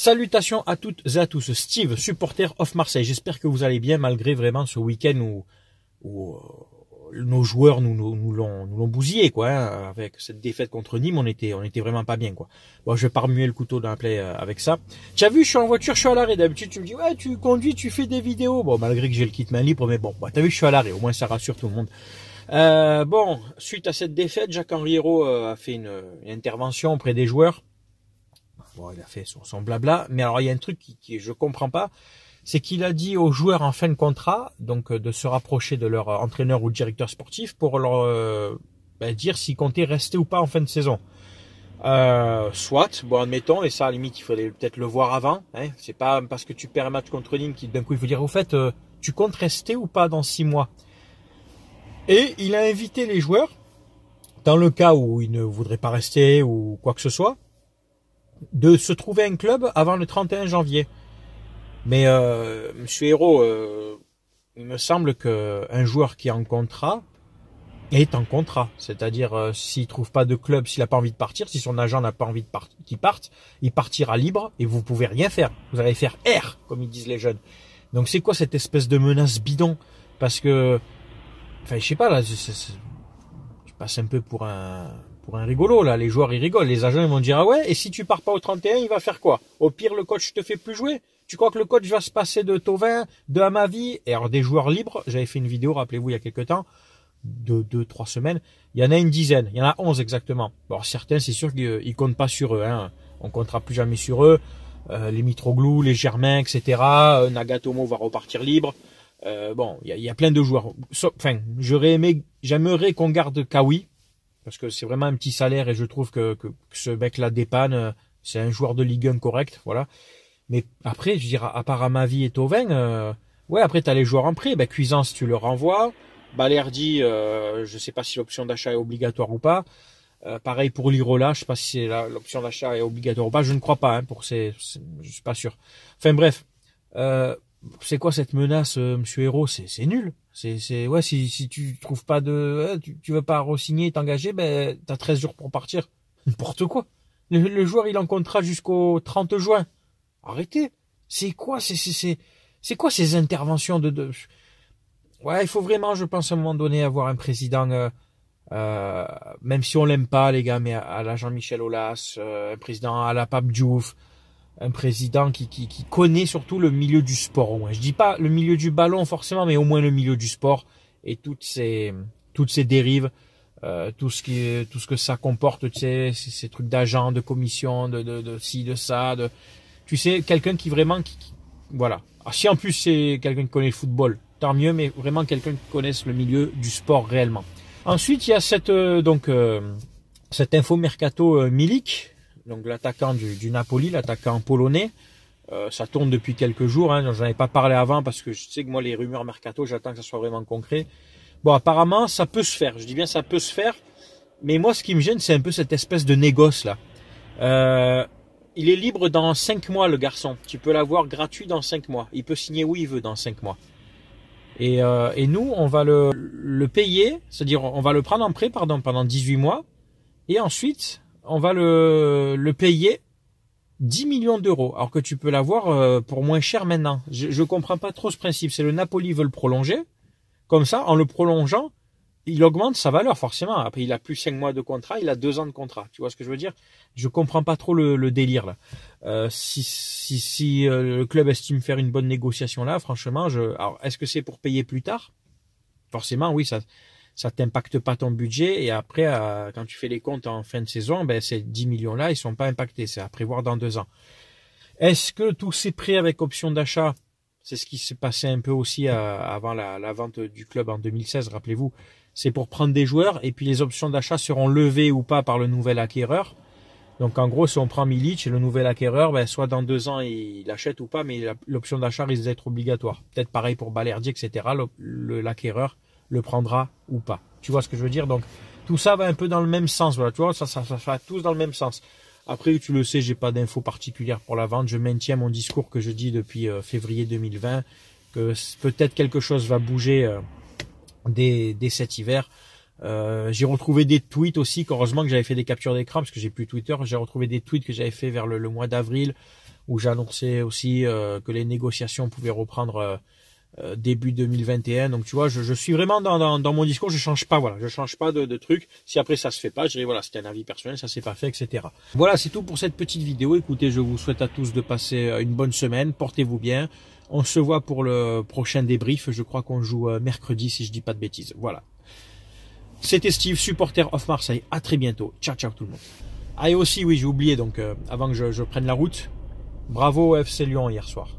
Salutations à toutes et à tous, Steve, supporter of Marseille. J'espère que vous allez bien malgré vraiment ce week-end où nos joueurs nous l'ont bousillé, quoi, hein, avec cette défaite contre Nîmes, on était vraiment pas bien, quoi. Bon, je vais pas remuer le couteau dans la plaie avec ça. Tu as vu, je suis en voiture, je suis à l'arrêt. D'habitude, tu me dis, ouais, tu conduis, tu fais des vidéos. Bon, malgré que j'ai le kit main libre, mais bon, bah, t'as vu, je suis à l'arrêt. Au moins, ça rassure tout le monde. Bon, suite à cette défaite, Jacques-Henri Eyraud a fait une intervention auprès des joueurs. Bon, il a fait son blabla. Mais alors, il y a un truc qui je comprends pas. C'est qu'il a dit aux joueurs en fin de contrat, donc de se rapprocher de leur entraîneur ou directeur sportif pour leur dire s'ils comptaient rester ou pas en fin de saison. Soit, bon admettons, et ça à la limite il fallait peut-être le voir avant. Hein, c'est pas parce que tu perds un match contre Nîmes qui d'un coup il faut dire au fait tu comptes rester ou pas dans 6 mois. Et il a invité les joueurs, dans le cas où ils ne voudraient pas rester ou quoi que ce soit, de se trouver un club avant le 31 janvier. Mais monsieur Eyraud, il me semble que un joueur qui est en contrat est en contrat, c'est-à-dire s'il trouve pas de club, s'il a pas envie de partir, si son agent n'a pas envie de qu'il parte, il partira libre et vous pouvez rien faire. Vous allez faire R comme ils disent les jeunes. Donc c'est quoi cette espèce de menace bidon? Parce que, enfin je sais pas là, je passe un peu pour un rigolo là. Les joueurs ils rigolent, les agents ils vont dire ah ouais et si tu pars pas au 31, il va faire quoi? Au pire le coach te fait plus jouer. Tu crois que le coach va se passer de Thauvin, de Amavi, et alors des joueurs libres, j'avais fait une vidéo, rappelez-vous, il y a quelques temps, deux, trois semaines, il y en a une dizaine, il y en a 11 exactement. Bon, certains, c'est sûr qu'ils comptent pas sur eux, hein. On comptera plus jamais sur eux, les Mitroglou, les Germain, etc., Nagatomo va repartir libre, bon, il y a plein de joueurs. Enfin, j'aimerais qu'on garde Kaoui, parce que c'est vraiment un petit salaire, et je trouve que ce mec-là dépanne, c'est un joueur de Ligue 1 correct, voilà. Mais après, je dirais, à part Amavi et Thauvin, ouais, après, t'as les joueurs en prêt. Ben, Cuisance, tu le renvoies. Balerdi, je sais pas si l'option d'achat est obligatoire ou pas. Pareil pour Lirola, je sais pas si l'option d'achat est obligatoire ou pas. Je ne crois pas, hein, je suis pas sûr. Enfin, bref. C'est quoi cette menace, monsieur Eyraud? C'est nul. Ouais, si tu trouves pas de, tu veux pas re-signer, t'engager, ben, t'as 13 jours pour partir. N'importe quoi. Le joueur, il en comptera jusqu'au 30 juin. Arrêtez. C'est quoi ces interventions de ouais, il faut vraiment, je pense, à un moment donné, avoir un président, même si on l'aime pas, les gars, mais à la Jean-Michel Aulas, un président à la Pape Diouf, un président qui connaît surtout le milieu du sport, au moins. Je dis pas le milieu du ballon, forcément, mais au moins le milieu du sport et toutes ces dérives, tout ce que ça comporte, tu sais, ces trucs d'agents, de commission, de ci, de ça, de, tu sais, quelqu'un qui vraiment, voilà. Alors, si en plus c'est quelqu'un qui connaît le football, tant mieux, mais vraiment quelqu'un qui connaisse le milieu du sport réellement. Ensuite, il y a cette info mercato Milik, donc l'attaquant du Napoli, l'attaquant polonais. Ça tourne depuis quelques jours, hein, j'en avais pas parlé avant parce que je sais que moi les rumeurs mercato, j'attends que ça soit vraiment concret. Bon, apparemment, ça peut se faire. Je dis bien ça peut se faire, mais moi ce qui me gêne, c'est un peu cette espèce de négoce là. Il est libre dans 5 mois, le garçon. Tu peux l'avoir gratuit dans 5 mois. Il peut signer où il veut dans 5 mois. Et nous, on va le payer, c'est-à-dire on va le prendre en prêt pendant 18 mois. Et ensuite, on va le payer 10 millions d'euros. Alors que tu peux l'avoir pour moins cher maintenant. Je comprends pas trop ce principe. C'est le Napoli veut le prolonger. Comme ça, en le prolongeant, il augmente sa valeur, forcément. Après, il a plus 5 mois de contrat, il a 2 ans de contrat. Tu vois ce que je veux dire? Je comprends pas trop le délire, là. Si le club estime faire une bonne négociation, là, franchement, alors, est-ce que c'est pour payer plus tard? Forcément, oui, ça t'impacte pas ton budget. Et après, quand tu fais les comptes en fin de saison, ben, ces 10 millions-là, ils sont pas impactés. C'est à prévoir dans 2 ans. Est-ce que tous ces prêts avec option d'achat, c'est ce qui s'est passé un peu aussi avant la vente du club en 2016, rappelez-vous. C'est pour prendre des joueurs et puis les options d'achat seront levées ou pas par le nouvel acquéreur. Donc en gros, si on prend Milik et le nouvel acquéreur, ben, soit dans 2 ans il achète ou pas, mais l'option d'achat risque d'être obligatoire. Peut-être pareil pour Balerdi, etc. L'acquéreur le prendra ou pas. Tu vois ce que je veux dire? Donc tout ça va un peu dans le même sens. Voilà, tu vois, ça va tous dans le même sens. Après, tu le sais, j'ai pas d'infos particulières pour la vente. Je maintiens mon discours que je dis depuis février 2020, que peut-être quelque chose va bouger dès cet hiver. J'ai retrouvé des tweets aussi, qu'heureusement que j'avais fait des captures d'écran parce que j'ai plus Twitter. J'ai retrouvé des tweets que j'avais fait vers le mois d'avril où j'annonçais aussi que les négociations pouvaient reprendre début 2021. Donc tu vois, je suis vraiment dans mon discours, je change pas, voilà, je change pas de truc. Si après ça se fait pas, je dirais voilà, c'était un avis personnel, ça s'est pas fait, etc. Voilà, c'est tout pour cette petite vidéo. Écoutez, je vous souhaite à tous de passer une bonne semaine, portez-vous bien. On se voit pour le prochain débrief, je crois qu'on joue mercredi si je dis pas de bêtises. Voilà. C'était Steve, supporter of Marseille, à très bientôt. Ciao ciao tout le monde. Ah et aussi oui, j'ai oublié donc avant que je prenne la route, bravo FC Lyon hier soir.